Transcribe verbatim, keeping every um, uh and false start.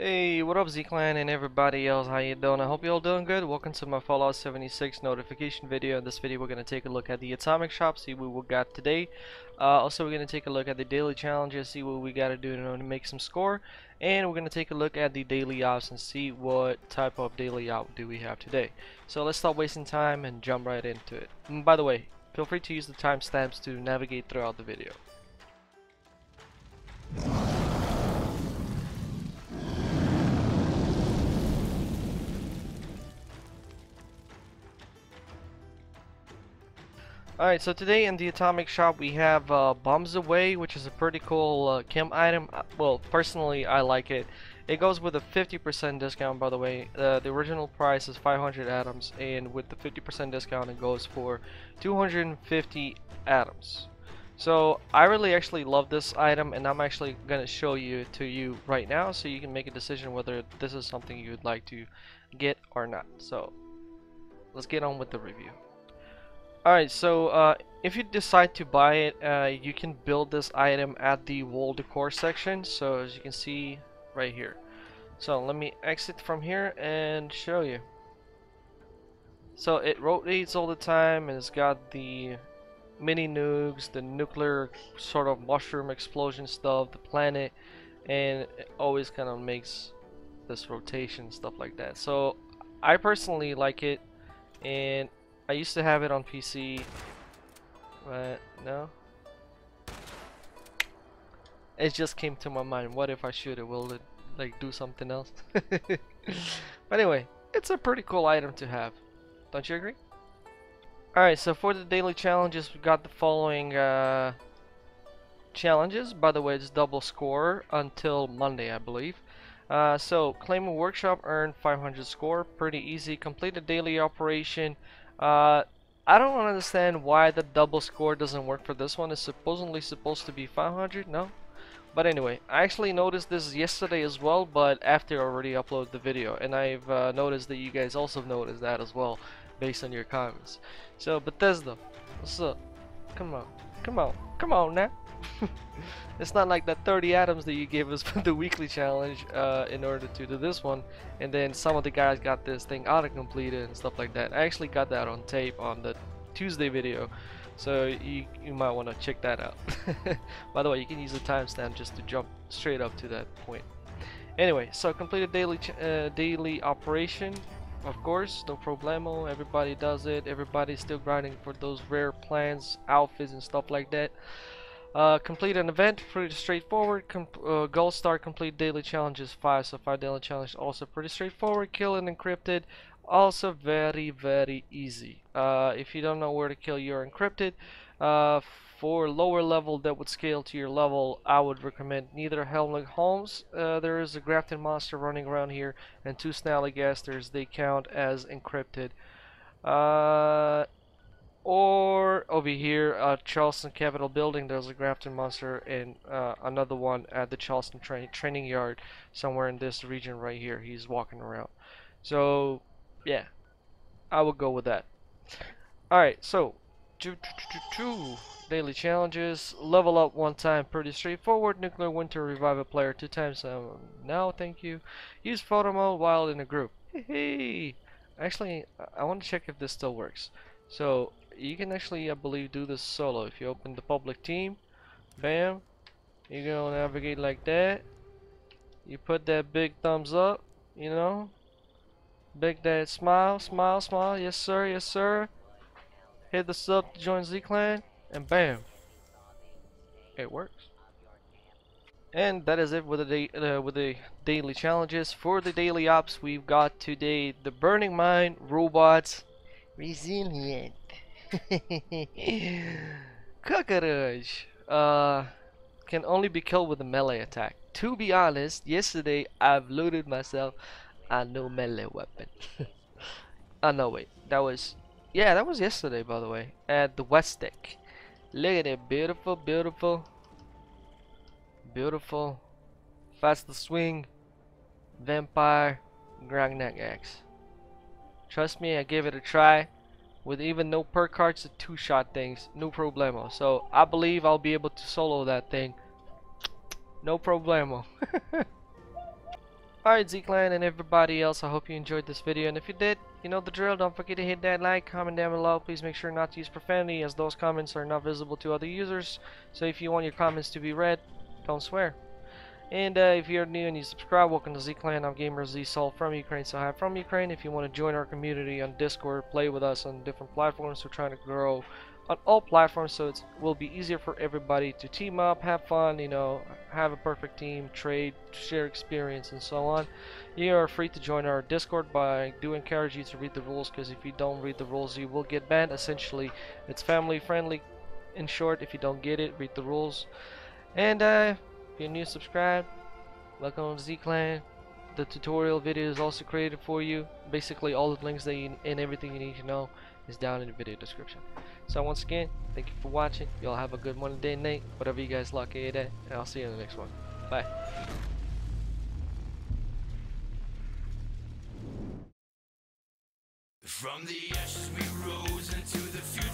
Hey, what up Z Clan and everybody else, how you doing? I hope you all doing good. Welcome to my Fallout seventy-six notification video. In this video we're going to take a look at the Atomic Shop, see what we got today. Uh, also we're going to take a look at the daily challenges, see what we got to do in order to make some score. And we're going to take a look at the daily ops and see what type of daily op do we have today. So let's stop wasting time and jump right into it. And by the way, feel free to use the timestamps to navigate throughout the video. Alright, so today in the Atomic Shop we have uh, Bombs Away, which is a pretty cool uh, chem item. Well, personally I like it. It goes with a fifty percent discount, by the way. Uh, the original price is five hundred atoms, and with the fifty percent discount it goes for two hundred fifty atoms. So I really actually love this item, and I'm actually going to show you to you right now so you can make a decision whether this is something you would like to get or not. So let's get on with the review. Alright, so uh, if you decide to buy it, uh, you can build this item at the wall decor section, so as you can see right here. So let me exit from here and show you. So it rotates all the time, and it's got the mini nukes, the nuclear sort of mushroom explosion stuff, the planet, and it always kind of makes this rotation, stuff like that. So I personally like it, and I used to have it on P C, but no. It just came to my mind, what if I shoot it, will it like do something else? But anyway, it's a pretty cool item to have, don't you agree? Alright, so for the daily challenges we got the following uh, challenges. By the way, it's double score until Monday, I believe. Uh, so, claim a workshop, earn five hundred score, pretty easy. Complete a daily operation. Uh, I don't understand why the double score doesn't work for this one. It's supposedly supposed to be five hundred, no? But anyway, I actually noticed this yesterday as well, but after I already uploaded the video. And I've uh, noticed that you guys also noticed that as well, based on your comments. So, Bethesda, what's up? Come on, come on, come on now. It's not like that thirty atoms that you gave us for the weekly challenge uh, in order to do this one, and then some of the guys got this thing auto-completed and stuff like that. I actually got that on tape on the Tuesday video, so you, you might want to check that out. By the way, you can use the timestamp just to jump straight up to that point. Anyway, so complete a daily, ch uh, daily operation, of course, no problemo, everybody does it, everybody's still grinding for those rare plans, outfits and stuff like that. Uh, complete an event, pretty straightforward. Com uh, gold star, complete daily challenges five, so five daily challenge, also pretty straightforward. Kill an encrypted, also very very easy. Uh, if you don't know where to kill your encrypted, uh, for lower level that would scale to your level, I would recommend neither Helmut Holmes. Uh, there is a Grafton monster running around here, and two Snally Gasters. They count as encrypted. Uh, Or over here at uh, Charleston Capitol building, there's a Grafton monster, and uh, another one at the Charleston tra training yard somewhere in this region right here. He's walking around. So yeah, I would go with that. Alright, so two, two, two daily challenges. Level up one time, pretty straightforward. Nuclear winter, revive a player two times. Um, no, thank you. Use photo mode while in a group. Hey, hey. Actually, I want to check if this still works. So you can actually, I believe, do this solo. If you open the public team, bam, you're gonna navigate like that. You put that big thumbs up, you know, big that smile, smile, smile, yes sir, yes sir. Hit the sub to join Z Clan, and bam, it works. And that is it with the day, uh, with the daily challenges. For the daily ops, we've got today the Burning Mine, robots, resilient. Cockroach uh, can only be killed with a melee attack. To be honest, yesterday I've looted myself a new melee weapon. Oh no, wait, that was yeah that was yesterday, by the way, at the West Deck. Look at it, beautiful, beautiful, beautiful. Faster swing, vampire, grognak axe. Trust me, I gave it a try. With even no perk cards, the two shot things, no problemo. So I believe I'll be able to solo that thing, no problemo. Alright, Z Clan and everybody else, I hope you enjoyed this video, and if you did, you know the drill, don't forget to hit that like, comment down below, please make sure not to use profanity as those comments are not visible to other users, so if you want your comments to be read, don't swear. And uh, if you're new and you subscribe, welcome to Z Clan. I'm Gamer Z Soul from Ukraine, so hi from Ukraine. If you want to join our community on Discord, play with us on different platforms, we're trying to grow on all platforms, so it will be easier for everybody to team up, have fun, you know, have a perfect team, trade, share experience, and so on. You are free to join our Discord, but I do encourage you to read the rules, because if you don't read the rules, you will get banned. Essentially, it's family friendly. In short, if you don't get it, read the rules. And uh, if you're new, subscribe. Welcome to Z Clan. The tutorial video is also created for you. Basically, all the links that you, and everything you need to know is down in the video description. So once again, thank you for watching. Y'all have a good one day, night, whatever you guys like it at, and I'll see you in the next one. Bye. From the ashes we rose into the future.